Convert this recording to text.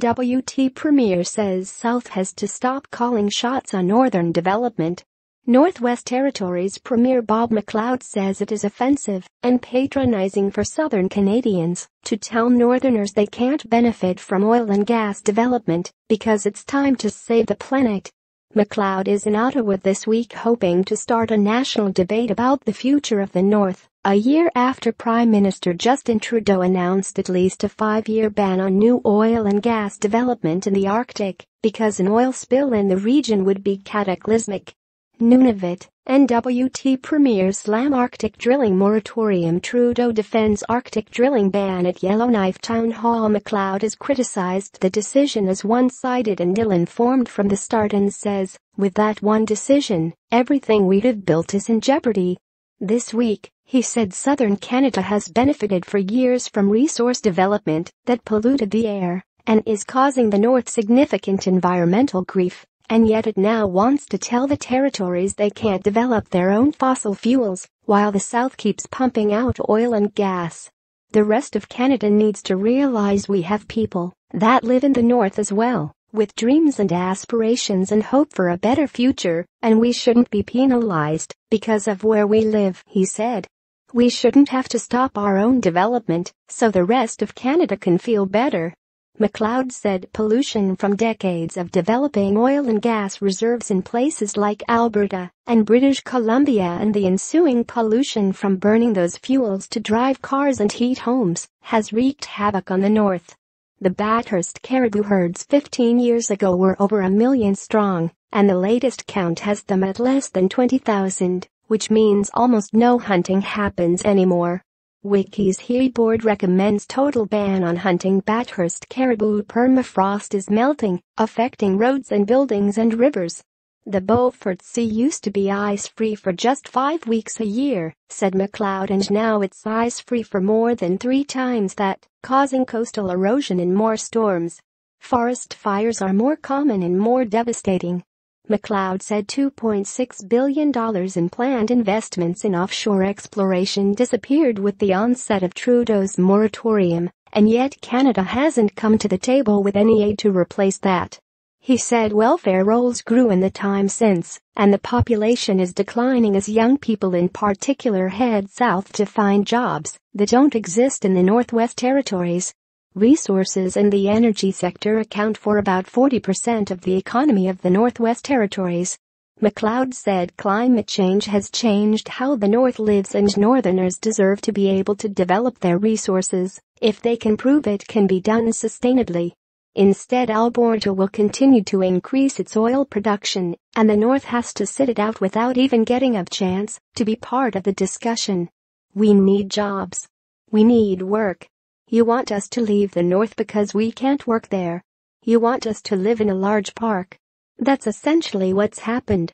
NWT Premier says South has to stop calling shots on northern development. Northwest Territories Premier Bob McLeod says it is offensive and patronizing for southern Canadians to tell northerners they can't benefit from oil and gas development because it's time to save the planet. McLeod is in Ottawa this week hoping to start a national debate about the future of the North, a year after Prime Minister Justin Trudeau announced at least a 5-year ban on new oil and gas development in the Arctic because an oil spill in the region would be cataclysmic. Nunavut, NWT Premier slam Arctic drilling moratorium. Trudeau defends Arctic drilling ban at Yellowknife Town Hall. McLeod has criticized the decision as one-sided and ill-informed from the start and says, with that one decision, everything we'd have built is in jeopardy. This week, he said southern Canada has benefited for years from resource development that polluted the air and is causing the North significant environmental grief. And yet it now wants to tell the territories they can't develop their own fossil fuels, while the South keeps pumping out oil and gas. The rest of Canada needs to realize we have people that live in the North as well, with dreams and aspirations and hope for a better future, and we shouldn't be penalized because of where we live, he said. We shouldn't have to stop our own development so the rest of Canada can feel better. McLeod said pollution from decades of developing oil and gas reserves in places like Alberta and British Columbia and the ensuing pollution from burning those fuels to drive cars and heat homes has wreaked havoc on the North. The Bathurst caribou herds 15 years ago were over 1 million strong, and the latest count has them at less than 20,000, which means almost no hunting happens anymore. Wek'èezhìi board recommends total ban on hunting Bathurst caribou. Permafrost is melting, affecting roads and buildings and rivers. The Beaufort Sea used to be ice-free for just 5 weeks a year, said McLeod, and now it's ice-free for more than 3 times that, causing coastal erosion and more storms. Forest fires are more common and more devastating. McLeod said $2.6 billion in planned investments in offshore exploration disappeared with the onset of Trudeau's moratorium, and yet Canada hasn't come to the table with any aid to replace that. He said welfare rolls grew in the time since, and the population is declining as young people in particular head south to find jobs that don't exist in the Northwest Territories. Resources and the energy sector account for about 40% of the economy of the Northwest Territories. McLeod said climate change has changed how the North lives and Northerners deserve to be able to develop their resources if they can prove it can be done sustainably. Instead, Alberta will continue to increase its oil production, and the North has to sit it out without even getting a chance to be part of the discussion. We need jobs. We need work. You want us to leave the North because we can't work there. You want us to live in a large park. That's essentially what's happened.